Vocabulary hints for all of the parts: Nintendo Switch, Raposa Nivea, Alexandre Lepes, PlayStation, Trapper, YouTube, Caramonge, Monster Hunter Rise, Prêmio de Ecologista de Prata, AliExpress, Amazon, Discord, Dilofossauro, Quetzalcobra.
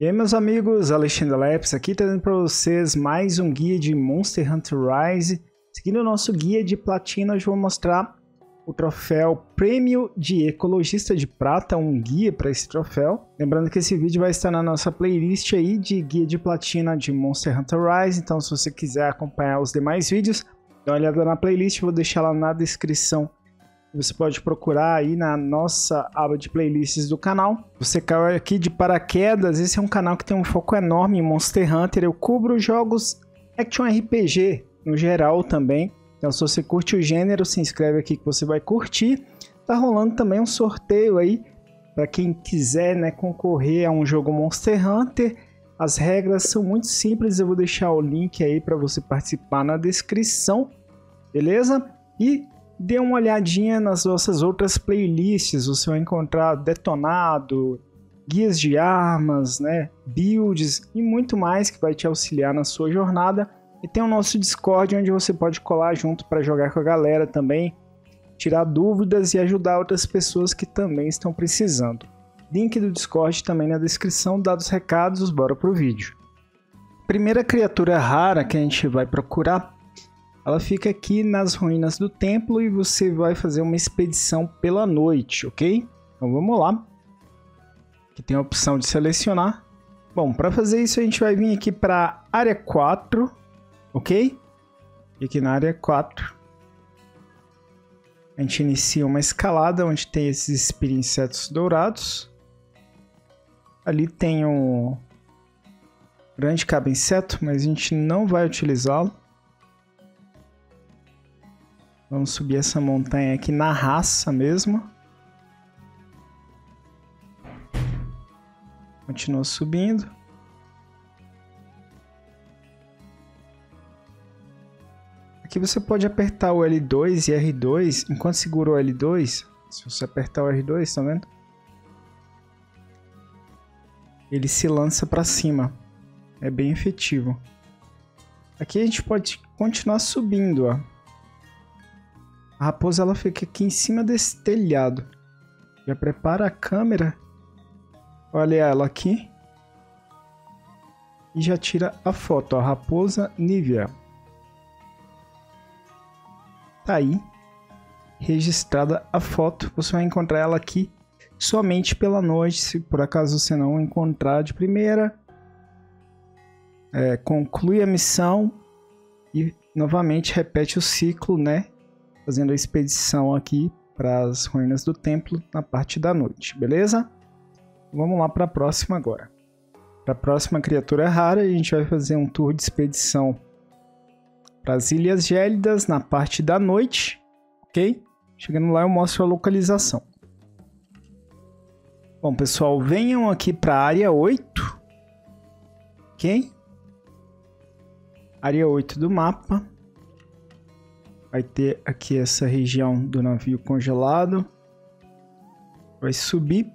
E aí meus amigos, Alexandre Lepes aqui trazendo para vocês mais um guia de Monster Hunter Rise. Seguindo o nosso guia de platina, hoje eu vou mostrar o troféu Prêmio de Ecologista de Prata, um guia para esse troféu. Lembrando que esse vídeo vai estar na nossa playlist aí de guia de platina de Monster Hunter Rise, então se você quiser acompanhar os demais vídeos, dá uma olhada na playlist, vou deixar lá na descrição. Você pode procurar aí na nossa aba de playlists do canal. Você caiu aqui de paraquedas, esse é um canal que tem um foco enorme em Monster Hunter. Eu cubro jogos Action RPG no geral também. Então se você curte o gênero, se inscreve aqui que você vai curtir. Tá rolando também um sorteio aí para quem quiser, né, concorrer a um jogo Monster Hunter. As regras são muito simples, eu vou deixar o link aí para você participar na descrição, beleza? E dê uma olhadinha nas nossas outras playlists, você vai encontrar detonado, guias de armas, né, builds e muito mais que vai te auxiliar na sua jornada. E tem o nosso Discord onde você pode colar junto para jogar com a galera também, tirar dúvidas e ajudar outras pessoas que também estão precisando. Link do Discord também na descrição, dados os recados, bora pro vídeo. Primeira criatura rara que a gente vai procurar, ela fica aqui nas ruínas do templo e você vai fazer uma expedição pela noite, ok? Então vamos lá. Aqui tem a opção de selecionar. Bom, para fazer isso a gente vai vir aqui para a área 4, ok? E aqui na área 4, a gente inicia uma escalada onde tem esses espira-insetos dourados. Ali tem um grande caba-inseto, mas a gente não vai utilizá-lo. Vamos subir essa montanha aqui na raça mesmo. Continua subindo. Aqui você pode apertar o L2 e R2. Enquanto segura o L2, se você apertar o R2, tá vendo? Ele se lança para cima. É bem efetivo. Aqui a gente pode continuar subindo, ó. A raposa ela fica aqui em cima desse telhado. Já prepara a câmera. Olha ela aqui. E já tira a foto. Ó, Raposa Nivea. Tá aí. Registrada a foto. Você vai encontrar ela aqui somente pela noite. Se por acaso você não encontrar de primeira. Conclui a missão. E novamente repete o ciclo, né? Fazendo a expedição aqui para as ruínas do templo na parte da noite, beleza? Vamos lá para a próxima agora. Para a próxima criatura rara, a gente vai fazer um tour de expedição para as Ilhas Gélidas na parte da noite, ok? Chegando lá eu mostro a localização. Bom pessoal, venham aqui para a área 8, ok? Área 8 do mapa. Vai ter aqui essa região do navio congelado. Vai subir.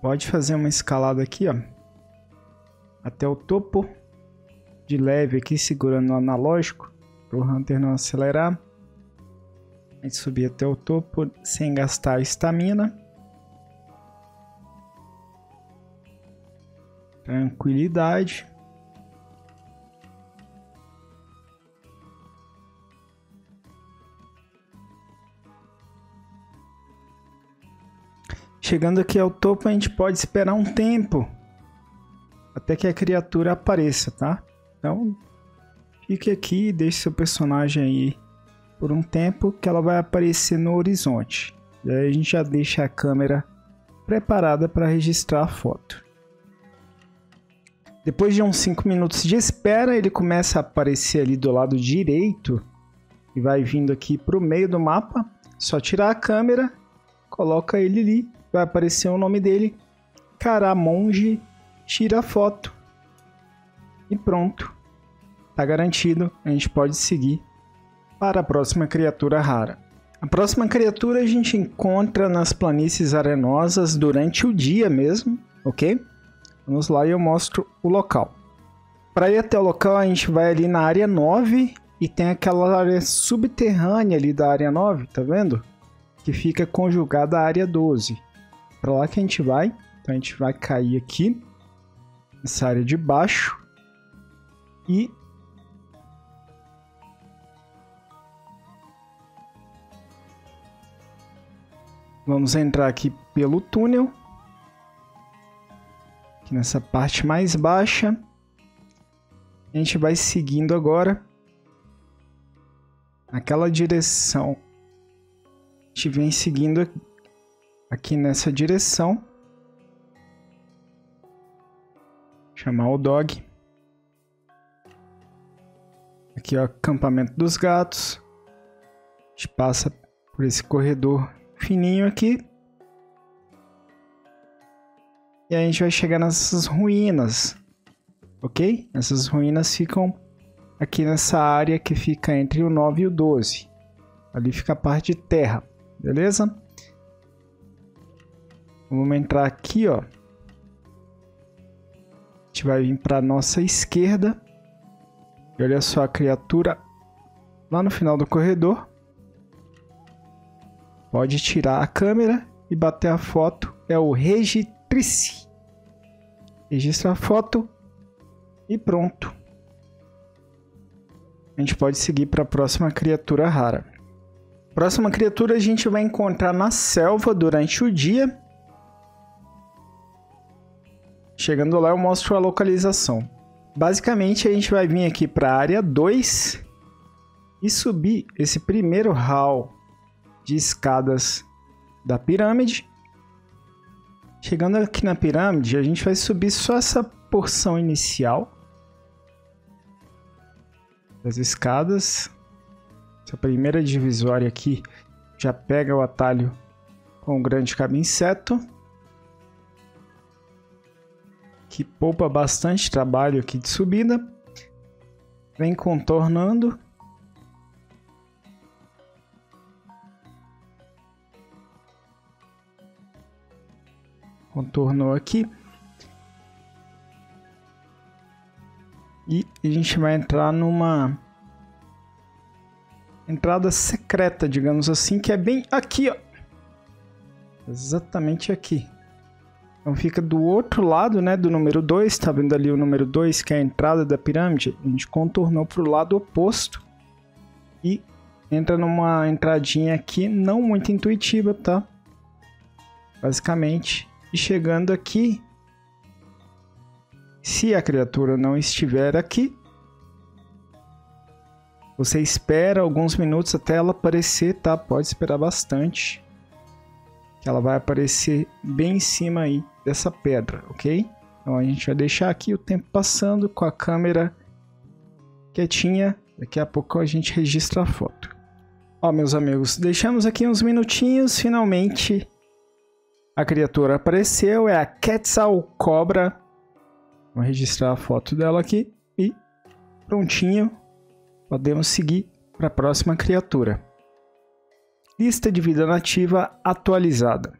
Pode fazer uma escalada aqui, ó. Até o topo. De leve aqui, segurando o analógico. Para o Hunter não acelerar. A gente subir até o topo sem gastar a estamina. Tranquilidade. Chegando aqui ao topo, a gente pode esperar um tempo até que a criatura apareça, tá? Então, fique aqui e deixe seu personagem aí por um tempo que ela vai aparecer no horizonte. Daí a gente já deixa a câmera preparada para registrar a foto. Depois de uns 5 minutos de espera, ele começa a aparecer ali do lado direito e vai vindo aqui para o meio do mapa. Só tirar a câmera, coloca ele ali, vai aparecer o nome dele, Caramonge, tira a foto e pronto. Tá garantido, a gente pode seguir para a próxima criatura rara. A próxima criatura a gente encontra nas planícies arenosas durante o dia mesmo, ok? Vamos lá e eu mostro o local. Para ir até o local, a gente vai ali na área 9, E tem aquela área subterrânea ali da área 9, tá vendo? Que fica conjugada à área 12. Pra lá que a gente vai. Então a gente vai cair aqui, nessa área de baixo. E... vamos entrar aqui pelo túnel. Aqui nessa parte mais baixa. A gente vai seguindo agora naquela direção. A gente vem seguindo aqui nessa direção. Chamar o dog. Aqui é o acampamento dos gatos. A gente passa por esse corredor fininho aqui. E aí a gente vai chegar nessas ruínas, ok? Essas ruínas ficam aqui nessa área que fica entre o 9 e o 12. Ali fica a parte de terra, beleza? Vamos entrar aqui, ó. A gente vai vir para nossa esquerda. E olha só a criatura lá no final do corredor. Pode tirar a câmera e bater a foto. É o registrice. Registra a foto e pronto. A gente pode seguir para a próxima criatura rara. Próxima criatura a gente vai encontrar na selva durante o dia. Chegando lá eu mostro a localização. Basicamente a gente vai vir aqui para a área 2 e subir esse primeiro hall de escadas da pirâmide. Chegando aqui na pirâmide, a gente vai subir só essa porção inicial das escadas. Essa primeira divisória aqui já pega o atalho com o grande cabinseto, que poupa bastante trabalho aqui de subida. Vem contornando. Contornou aqui. E a gente vai entrar numa entrada secreta, digamos assim, que é bem aqui, ó. Exatamente aqui. Então fica do outro lado, né, do número 2. Tá vendo ali o número 2, que é a entrada da pirâmide? A gente contornou para o lado oposto. E entra numa entradinha aqui, não muito intuitiva, tá? Basicamente... E chegando aqui, se a criatura não estiver aqui, você espera alguns minutos até ela aparecer, tá? Pode esperar bastante, que ela vai aparecer bem em cima aí dessa pedra, ok? Então a gente vai deixar aqui o tempo passando com a câmera quietinha, daqui a pouco a gente registra a foto. Ó, meus amigos, deixamos aqui uns minutinhos, finalmente... a criatura apareceu, é a Quetzalcobra. Vou registrar a foto dela aqui e prontinho. Podemos seguir para a próxima criatura. Lista de vida nativa atualizada.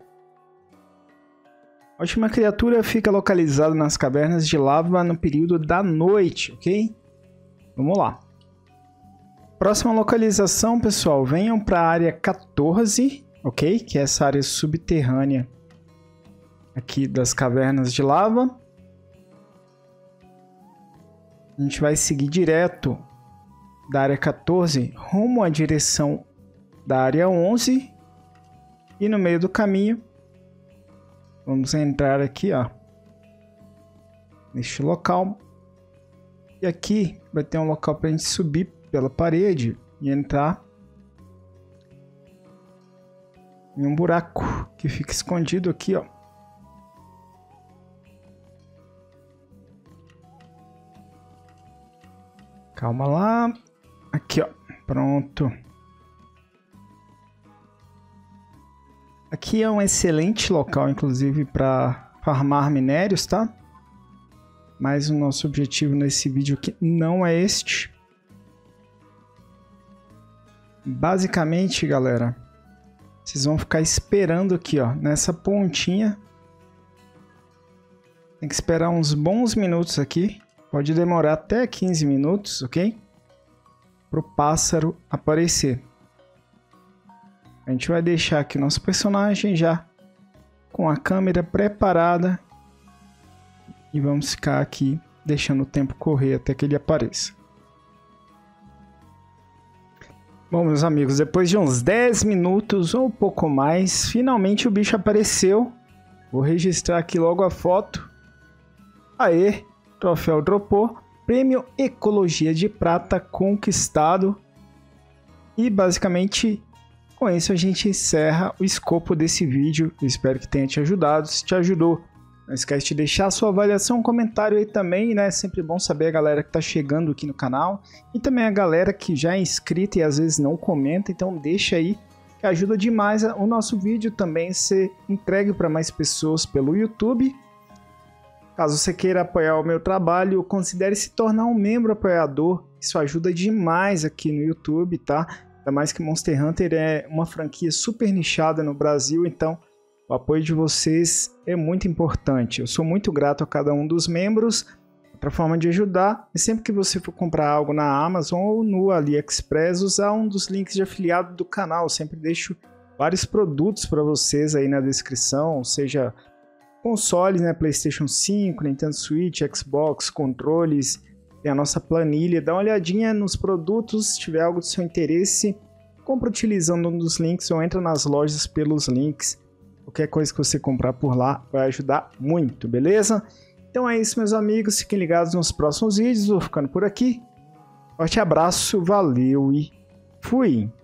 A última criatura fica localizada nas cavernas de lava no período da noite, ok? Vamos lá. Próxima localização, pessoal, venham para a área 14, ok? Que é essa área subterrânea aqui das cavernas de lava. A gente vai seguir direto da área 14 rumo à direção da área 11 e no meio do caminho vamos entrar aqui, ó, neste local. E aqui vai ter um local para a gente subir pela parede e entrar em um buraco que fica escondido aqui, ó. Calma lá. Aqui, ó. Pronto. Aqui é um excelente local, inclusive, para farmar minérios, tá? Mas o nosso objetivo nesse vídeo aqui não é este. Basicamente, galera, vocês vão ficar esperando aqui, ó, nessa pontinha. Tem que esperar uns bons minutos aqui. Pode demorar até 15 minutos, ok? para o pássaro aparecer. A gente vai deixar aqui nosso personagem já com a câmera preparada e vamos ficar aqui deixando o tempo correr até que ele apareça. Bom, meus amigos, depois de uns 10 minutos ou um pouco mais, finalmente o bicho apareceu. Vou registrar aqui logo a foto. Aê, troféu dropou. Prêmio Ecologia de Prata conquistado. E basicamente com isso a gente encerra o escopo desse vídeo. Eu espero que tenha te ajudado. Se te ajudou, não esquece de deixar a sua avaliação, um comentário aí também, né? É sempre bom saber a galera que tá chegando aqui no canal e também a galera que já é inscrita e às vezes não comenta, então deixa aí que ajuda demais o nosso vídeo também ser entregue para mais pessoas pelo YouTube. Caso você queira apoiar o meu trabalho, considere se tornar um membro apoiador, isso ajuda demais aqui no YouTube, tá? Ainda mais que Monster Hunter é uma franquia super nichada no Brasil, então o apoio de vocês é muito importante. Eu sou muito grato a cada um dos membros. Outra forma de ajudar é sempre que você for comprar algo na Amazon ou no AliExpress, usar um dos links de afiliado do canal. Eu sempre deixo vários produtos para vocês aí na descrição, seja consoles, né, PlayStation 5, Nintendo Switch, Xbox, controles, tem a nossa planilha. Dá uma olhadinha nos produtos, se tiver algo do seu interesse, compra utilizando um dos links ou entra nas lojas pelos links. Qualquer coisa que você comprar por lá vai ajudar muito, beleza? Então é isso, meus amigos. Fiquem ligados nos próximos vídeos. Vou ficando por aqui. Forte abraço, valeu e fui!